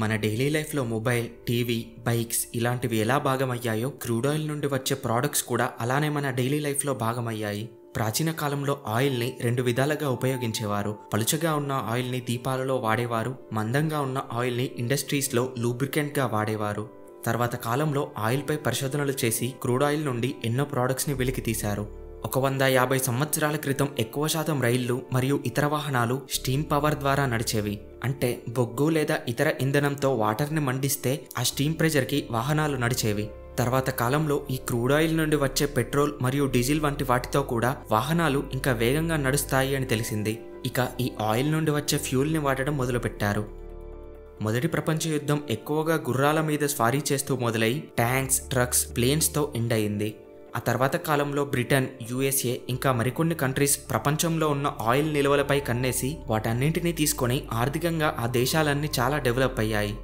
మన డైలీ లైఫ్లో mobile, TV, bikes ఇలాంటివి ఎలా భాగమయ్యాయో క్రూడ్ ఆయిల్ నుండి వచ్చే ప్రోడక్ట్స్ కూడా అలానే మన డైలీ లైఫ్లో భాగమయ్యాయి. ప్రాచీన కాలంలో ఆయిల్ని రెండు విధాలుగా ఉపయోగించేవారు. పలుచగా ఉన్న ఆయిల్ని దీపాలలో వాడేవారు, మందంగా ఉన్న ఆయిల్ని ఇండస్ట్రీస్లో లూబ్రికెంట్గా వాడేవారు. తర్వాత కాలంలో ఆయిల్పై పరిశోధనలు చేసి క్రూడ్ ఆయిల్ నుండి ఎన్నో ప్రోడక్ట్స్ని వెలికి తీశారు. 150 సంవత్సరాల క్రితం ఎక్కువ శాతం రైళ్లు మరియు ఇతర వాహనాలు స్టీమ్ పవర్ ద్వారా నడిచేవి. అంటే బొగ్గు లేదా ఇతర ఇంధనంతో వాటర్ని మండిస్తే ఆ స్టీమ్ ప్రెజర్కి వాహనాలు నడిచేవి. తర్వాత కాలంలో ఈ క్రూడ్ ఆయిల్ నుండి వచ్చే పెట్రోల్ మరియు డీజిల్ వంటి వాటితో కూడా వాహనాలు ఇంకా వేగంగా నడుస్తాయి అని తెలిసింది. ఇక ఈ ఆయిల్ నుండి వచ్చే ఫ్యూల్ని వాడడం మొదలుపెట్టారు. మొదటి ప్రపంచ యుద్ధం ఎక్కువగా గుర్రాల మీద స్వారీ చేస్తూ మొదలై ట్యాంక్స్, ట్రక్స్, ప్లేన్స్తో ఎండ్ అయింది. ఆ తర్వాత కాలంలో బ్రిటన్, యూఎస్ఏ ఇంకా మరికొన్ని కంట్రీస్ ప్రపంచంలో ఉన్న ఆయిల్ నిల్వలపై కన్నేసి వాటన్నింటినీ తీసుకొని ఆర్థికంగా ఆ దేశాలన్నీ చాలా డెవలప్ అయ్యాయి.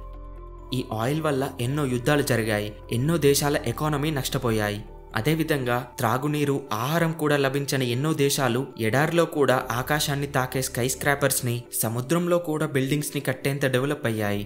ఈ ఆయిల్ వల్ల ఎన్నో యుద్ధాలు జరిగాయి, ఎన్నో దేశాల ఎకానమీ నష్టపోయాయి. అదేవిధంగా త్రాగునీరు, ఆహారం కూడా లభించని ఎన్నో దేశాలు ఎడారిలో కూడా ఆకాశాన్ని తాకే స్కై స్క్రాపర్స్ని, సముద్రంలో కూడా బిల్డింగ్స్ని కట్టేంత డెవలప్ అయ్యాయి.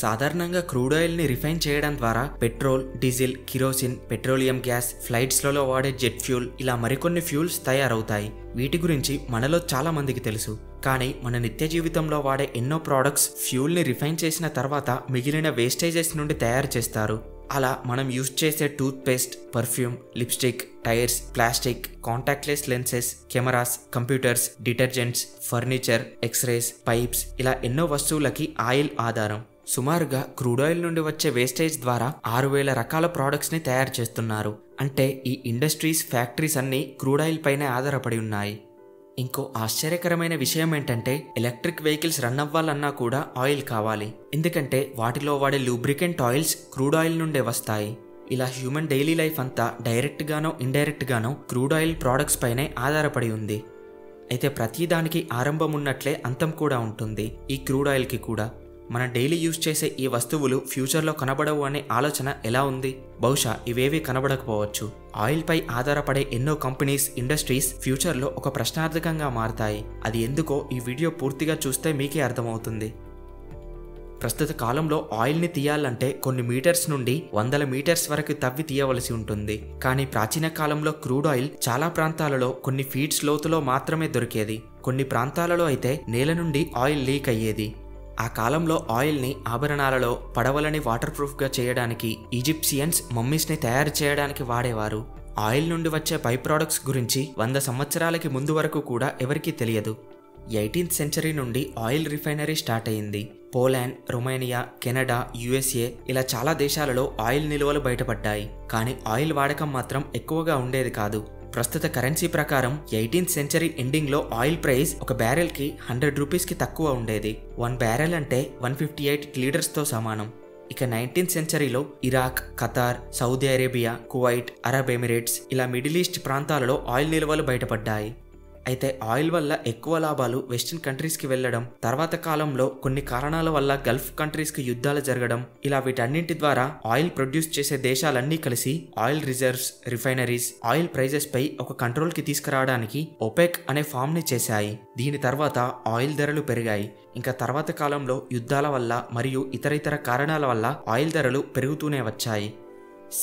సాధారణంగా క్రూడ్ ఆయిల్ని రిఫైన్ చేయడం ద్వారా petrol, diesel, kerosene, petroleum gas, ఫ్లైట్స్లలో వాడే జెట్ ఫ్యూల్ ఇలా మరికొన్ని ఫ్యూల్స్ తయారవుతాయి. వీటి గురించి మనలో చాలా మందికి తెలుసు, కానీ మన నిత్య జీవితంలో వాడే ఎన్నో ప్రోడక్ట్స్ ఫ్యూల్ని రిఫైన్ చేసిన తర్వాత మిగిలిన వేస్టేజెస్ నుండి తయారు చేస్తారు. అలా మనం యూజ్ చేసే toothpaste, perfume, lipstick, tyres, plastic, contactless lenses, cameras, computers, detergents, furniture, X-rays, pipes ఇలా ఎన్నో వస్తువులకి ఆయిల్ ఆధారం. సుమారుగా క్రూడ్ ఆయిల్ నుండి వచ్చే వేస్టేజ్ ద్వారా 6000 రకాల ప్రోడక్ట్స్ని తయారు చేస్తున్నారు. అంటే ఈ ఇండస్ట్రీస్, ఫ్యాక్టరీస్ అన్నీ క్రూడ్ ఆయిల్ పైనే ఆధారపడి ఉన్నాయి. ఇంకో ఆశ్చర్యకరమైన విషయం ఏంటంటే ఎలక్ట్రిక్ వెహికల్స్ రన్ అవ్వాలన్నా కూడా ఆయిల్ కావాలి. ఎందుకంటే వాటిలో వాడే లూబ్రికెంట్ ఆయిల్స్ క్రూడ్ ఆయిల్ నుండే వస్తాయి. ఇలా హ్యూమన్ డైలీ లైఫ్ అంతా డైరెక్ట్గానో ఇండైరెక్ట్గానో క్రూడ్ ఆయిల్ ప్రోడక్ట్స్ పైనే ఆధారపడి ఉంది. అయితే ప్రతిదానికి ఆరంభం ఉన్నట్లే అంతం కూడా ఉంటుంది. ఈ క్రూడ్ ఆయిల్కి కూడా మన డైలీ యూజ్ చేసే ఈ వస్తువులు ఫ్యూచర్లో కనబడవు అనే ఆలోచన ఎలా ఉంది? బహుశా ఇవేవి కనబడకపోవచ్చు. ఆయిల్పై ఆధారపడే ఎన్నో కంపెనీస్, ఇండస్ట్రీస్ ఫ్యూచర్లో ఒక ప్రశ్నార్థకంగా మారతాయి. అది ఎందుకో ఈ వీడియో పూర్తిగా చూస్తే మీకే అర్థమవుతుంది. ప్రస్తుత కాలంలో ఆయిల్ని తీయాలంటే కొన్ని మీటర్స్ నుండి 100 మీటర్స్ వరకు తవ్వి తీయవలసి ఉంటుంది. కానీ ప్రాచీన కాలంలో క్రూడ్ ఆయిల్ చాలా ప్రాంతాలలో కొన్ని ఫీట్స్ లోతులో మాత్రమే దొరికేది. కొన్ని ప్రాంతాలలో అయితే నేల నుండి ఆయిల్ లీక్ అయ్యేది. ఆ కాలంలో ఆయిల్ని ఆభరణాలలో, పడవలని వాటర్ ప్రూఫ్గా చేయడానికి ఈజిప్షియన్స్ మమ్మీస్ని తయారు చేయడానికి వాడేవారు. ఆయిల్ నుండి వచ్చే బై ప్రోడక్ట్స్ గురించి 100 సంవత్సరాలకి ముందు వరకు కూడా ఎవరికీ తెలియదు. 18వ సెంచరీ నుండి ఆయిల్ రిఫైనరీ స్టార్ట్ అయింది. పోలాండ్, రొమేనియా, కెనడా, యుఎస్ఏ ఇలా చాలా దేశాలలో ఆయిల్ నిల్వలు బయటపడ్డాయి. కానీ ఆయిల్ వాడకం మాత్రం ఎక్కువగా ఉండేది కాదు. ప్రస్తుత కరెన్సీ ప్రకారం 18వ సెంచరీ ఎండింగ్లో ఆయిల్ ప్రైస్ ఒక బ్యారెల్కి 100 రూపీస్కి తక్కువ ఉండేది. 1 బ్యారెల్ అంటే 158 లీటర్స్తో సమానం. ఇక 19వ సెంచరీలో Iraq, Qatar, Saudi Arabia, Kuwait, Arab Emirates ఇలా మిడిల్ ఈస్ట్ ప్రాంతాలలో ఆయిల్ నిల్వలు బయటపడ్డాయి. అయితే ఆయిల్ వల్ల ఎక్కువ లాభాలు వెస్టర్న్ కంట్రీస్కి వెళ్లడం, తర్వాత కాలంలో కొన్ని కారణాల వల్ల గల్ఫ్ కంట్రీస్కి యుద్ధాలు జరగడం ఇలా వీటన్నింటి ద్వారా ఆయిల్ ప్రొడ్యూస్ చేసే దేశాలన్నీ కలిసి oil reserves, refineries oil prices పై ఒక కంట్రోల్కి తీసుకురావడానికి ఒపెక్ అనే ఫామ్ని చేశాయి. దీని తర్వాత ఆయిల్ ధరలు పెరిగాయి. ఇంకా తర్వాత కాలంలో యుద్ధాల వల్ల మరియు ఇతర కారణాల వల్ల ఆయిల్ ధరలు పెరుగుతూనే వచ్చాయి.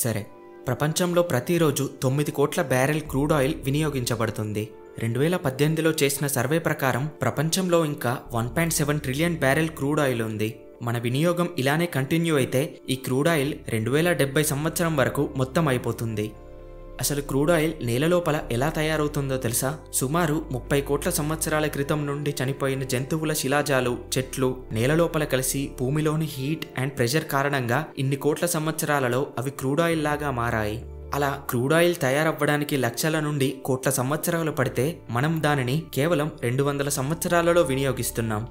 సరే, ప్రపంచంలో ప్రతిరోజు 9 కోట్ల బ్యారెల్ క్రూడ్ ఆయిల్ వినియోగించబడుతుంది. 2018లో చేసిన సర్వే ప్రకారం ప్రపంచంలో ఇంకా 1.7 ట్రిలియన్ బ్యారెల్ క్రూడ్ ఆయిల్ ఉంది. మన వినియోగం ఇలానే కంటిన్యూ అయితే ఈ క్రూడ్ ఆయిల్ 2070 సంవత్సరం వరకు మొత్తం అయిపోతుంది. అసలు క్రూడ్ ఆయిల్ నేల లోపల ఎలా తయారవుతుందో తెలుసా? సుమారు 30 కోట్ల సంవత్సరాల క్రితం నుండి చనిపోయిన జంతువుల శిలాజాలు, చెట్లు నేల లోపల కలిసి భూమిలోని హీట్ అండ్ ప్రెషర్ కారణంగా ఇన్ని కోట్ల సంవత్సరాలలో అవి క్రూడ్ ఆయిల్ లాగా మారాయి. అలా క్రూడ్ ఆయిల్ తయారవ్వడానికి లక్షల నుండి కోట్ల సంవత్సరాలు పడితే మనం దానిని కేవలం 200 సంవత్సరాలలో వినియోగిస్తున్నాం.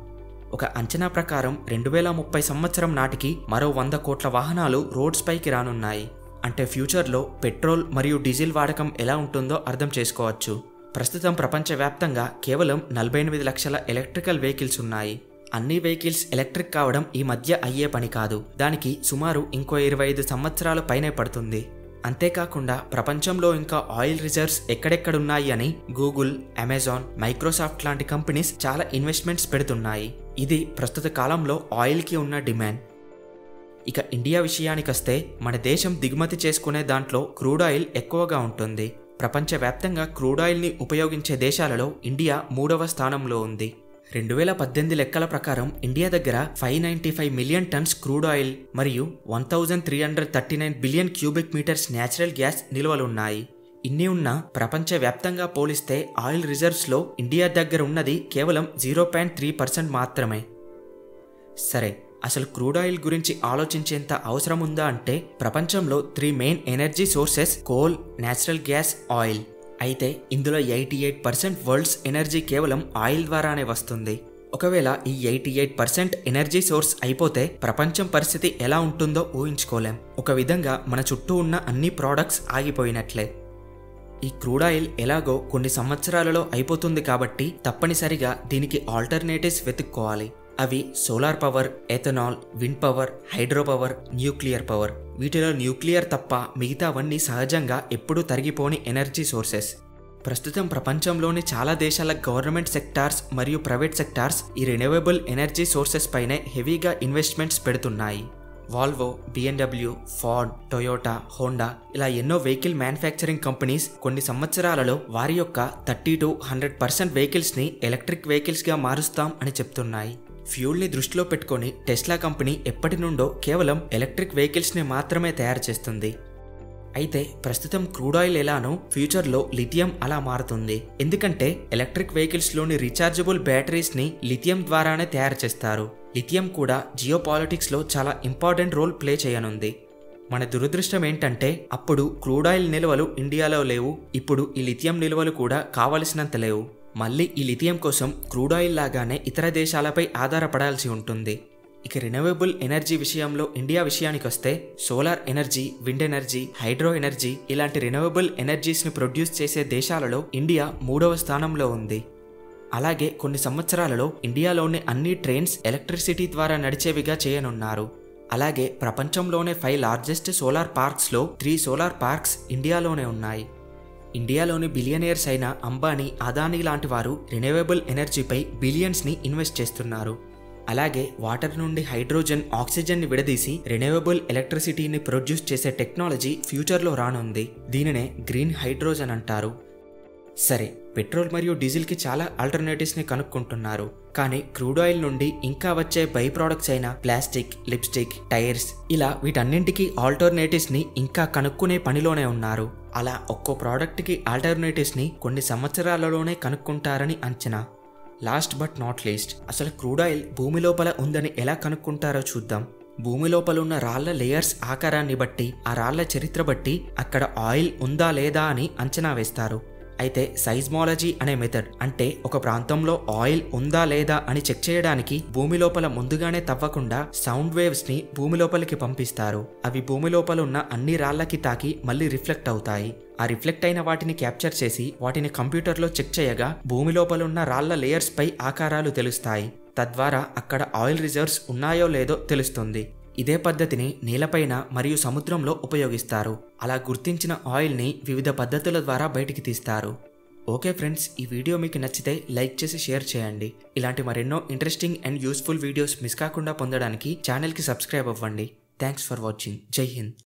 ఒక అంచనా ప్రకారం 2030 సంవత్సరం నాటికి మరో 100 కోట్ల వాహనాలు రోడ్స్ పైకి రానున్నాయి. అంటే ఫ్యూచర్లో పెట్రోల్ మరియు డీజిల్ వాడకం ఎలా ఉంటుందో అర్థం చేసుకోవచ్చు. ప్రస్తుతం ప్రపంచవ్యాప్తంగా కేవలం 48 లక్షల ఎలక్ట్రికల్ వెహికల్స్ ఉన్నాయి. అన్ని వెహికల్స్ ఎలక్ట్రిక్ కావడం ఈ మధ్య అయ్యే పని కాదు. దానికి సుమారు ఇంకో 25 సంవత్సరాలు పైనే పడుతుంది. అంతేకాకుండా ప్రపంచంలో ఇంకా ఆయిల్ రిజర్వ్స్ ఎక్కడెక్కడున్నాయి అని గూగుల్, అమెజాన్, మైక్రోసాఫ్ట్ లాంటి కంపెనీస్ చాలా ఇన్వెస్ట్మెంట్స్ పెడుతున్నాయి. ఇది ప్రస్తుత కాలంలో ఆయిల్కి ఉన్న డిమాండ్. ఇక ఇండియా విషయానికొస్తే మన దేశం దిగుమతి చేసుకునే దాంట్లో క్రూడ్ ఆయిల్ ఎక్కువగా ఉంటుంది. ప్రపంచవ్యాప్తంగా క్రూడ్ ఆయిల్ని ఉపయోగించే దేశాలలో ఇండియా 3వ స్థానంలో ఉంది. 2018 లెక్కల ప్రకారం ఇండియా దగ్గర 595 మిలియన్ టన్స్ క్రూడ్ ఆయిల్ మరియు 1339 billion cubic metres natural gas నిల్వలున్నాయి. ఇన్ని ఉన్న ప్రపంచవ్యాప్తంగా పోలిస్తే ఆయిల్ రిజర్వ్స్లో ఇండియా దగ్గర ఉన్నది కేవలం 0.3% మాత్రమే. సరే, అసలు క్రూడ్ ఆయిల్ గురించి ఆలోచించేంత అవసరం ఉందా అంటే ప్రపంచంలో 3 main energy sources coal, natural gas, oil. అయితే ఇందులో 88% వరల్డ్స్ ఎనర్జీ కేవలం ఆయిల్ ద్వారానే వస్తుంది. ఒకవేళ ఈ 88% ఎనర్జీ సోర్స్ అయిపోతే ప్రపంచం పరిస్థితి ఎలా ఉంటుందో ఊహించుకోలేం. ఒక విధంగా మన చుట్టూ ఉన్న అన్ని ప్రోడక్ట్స్ ఆగిపోయినట్లే. ఈ క్రూడ్ ఆయిల్ ఎలాగో కొన్ని సంవత్సరాలలో అయిపోతుంది కాబట్టి తప్పనిసరిగా దీనికి ఆల్టర్నేటివ్స్ వెతుక్కోవాలి. అవి solar power, ethanol, wind power, hydro power, nuclear power. వీటిలో న్యూక్లియర్ తప్ప మిగతావన్నీ సహజంగా ఎప్పుడూ తరిగిపోని ఎనర్జీ సోర్సెస్. ప్రస్తుతం ప్రపంచంలోని చాలా దేశాల గవర్నమెంట్ సెక్టార్స్ మరియు ప్రైవేట్ సెక్టార్స్ ఈ రెన్యూవబుల్ ఎనర్జీ సోర్సెస్ పైనే హెవీగా ఇన్వెస్ట్మెంట్స్ పెడుతున్నాయి. Volvo, BMW, Ford, Toyota, Honda ఇలా ఎన్నో వెహికల్ మ్యానుఫ్యాక్చరింగ్ కంపెనీస్ కొన్ని సంవత్సరాలలో వారి యొక్క 30 to 100% వెహికల్స్ని ఎలక్ట్రిక్ వెహికల్స్గా మారుస్తాం అని చెప్తున్నాయి. ఫ్యూల్ని దృష్టిలో పెట్టుకొని టెస్లా కంపెనీ ఎప్పటి నుండో కేవలం ఎలక్ట్రిక్ వెహికల్స్ని మాత్రమే తయారు చేస్తుంది. అయితే ప్రస్తుతం క్రూడ్ ఆయిల్ ఎలానో ఫ్యూచర్లో లిథియం అలా మారుతుంది. ఎందుకంటే ఎలక్ట్రిక్ వెహికల్స్లోని రీఛార్జబుల్ బ్యాటరీస్ని లిథియం ద్వారానే తయారు చేస్తారు. లిథియం కూడా జియోపాలిటిక్స్లో చాలా ఇంపార్టెంట్ రోల్ ప్లే చేయనుంది. మన దురదృష్టం ఏంటంటే అప్పుడు క్రూడ్ ఆయిల్ నిల్వలు ఇండియాలో లేవు, ఇప్పుడు ఈ లిథియం నిల్వలు కూడా కావలసినంత లేవు. మళ్ళీ ఈ లిథియం కోసం క్రూడ్ ఆయిల్ లాగానే ఇతర దేశాలపై ఆధారపడాల్సి ఉంటుంది. ఇక రినవబుల్ ఎనర్జీ విషయంలో ఇండియా విషయానికొస్తే solar energy, wind energy, hydro energy ఇలాంటి రినవబుల్ ఎనర్జీస్ని ప్రొడ్యూస్ చేసే దేశాలలో ఇండియా 3వ స్థానంలో ఉంది. అలాగే కొన్ని సంవత్సరాలలో ఇండియాలోని అన్ని ట్రైన్స్ ఎలక్ట్రిసిటీ ద్వారా నడిచేవిగా చేయనున్నారు. అలాగే ప్రపంచంలోనే 5 లార్జెస్ట్ సోలార్ పార్క్స్లో 3 సోలార్ పార్క్స్ ఇండియాలోనే ఉన్నాయి. ఇండియాలోని బిలియనీర్స్ అయిన అంబానీ, అదానీ లాంటి వారు రినవబుల్ ఎనర్జీపై బిలియన్స్ని ఇన్వెస్ట్ చేస్తున్నారు. అలాగే వాటర్ నుండి హైడ్రోజన్, ఆక్సిజన్ని విడదీసి రెన్యూవబుల్ ఎలక్ట్రిసిటీని ప్రొడ్యూస్ చేసే టెక్నాలజీ ఫ్యూచర్లో రానుంది. దీనినే గ్రీన్ హైడ్రోజన్ అంటారు. సరే, పెట్రోల్ మరియు డీజిల్కి చాలా ఆల్టర్నేటివ్స్ని కనుక్కుంటున్నారు. కానీ క్రూడ్ ఆయిల్ నుండి ఇంకా వచ్చే బై ప్రోడక్ట్స్ అయిన ప్లాస్టిక్, లిప్స్టిక్, టైర్స్ ఇలా వీటన్నింటికి ఆల్టర్నేటివ్స్ని ఇంకా కనుక్కునే పనిలోనే ఉన్నారు. అలా ఒక్కో ప్రోడక్ట్కి ఆల్టర్నేటివ్స్ని కొన్ని సంవత్సరాలలోనే కనుక్కుంటారని అంచనా. లాస్ట్ బట్ నాట్ లీస్ట్, అసలు క్రూడ్ ఆయిల్ భూమి లోపల ఉందని ఎలా కనుక్కుంటారో చూద్దాం. భూమి లోపల ఉన్న రాళ్ల లేయర్స్ ఆకారాన్ని బట్టి, ఆ రాళ్ల చరిత్ర బట్టి అక్కడ ఆయిల్ ఉందా లేదా అని అంచనా వేస్తారు. అయితే సైజ్మాలజీ అనే మెథడ్, అంటే ఒక ప్రాంతంలో ఆయిల్ ఉందా లేదా అని చెక్ చేయడానికి భూమి లోపల ముందుగానే తవ్వకుండా సౌండ్ వేవ్స్ని భూమి లోపలికి పంపిస్తారు. అవి భూమి లోపల ఉన్న అన్ని రాళ్లకి తాకి మళ్ళీ రిఫ్లెక్ట్ అవుతాయి. ఆ రిఫ్లెక్ట్ అయిన వాటిని క్యాప్చర్ చేసి వాటిని కంప్యూటర్లో చెక్ చేయగా భూమి లోపల ఉన్న రాళ్ల లేయర్స్ పై ఆకారాలు తెలుస్తాయి. తద్వారా అక్కడ ఆయిల్ రిజర్వ్స్ ఉన్నాయో లేదో తెలుస్తుంది. ఇదే పద్ధతిని నేలపైన మరియు సముద్రంలో ఉపయోగిస్తారు. అలా గుర్తించిన ఆయిల్ని వివిధ పద్ధతుల ద్వారా బయటికి తీస్తారు. ఓకే ఫ్రెండ్స్, ఈ వీడియో మీకు నచ్చితే లైక్ చేసి షేర్ చేయండి. ఇలాంటి మరెన్నో interesting and useful videos miss కాకుండా పొందడానికి ఛానల్కి సబ్స్క్రైబ్ అవ్వండి. Thanks for watching. జై హింద్.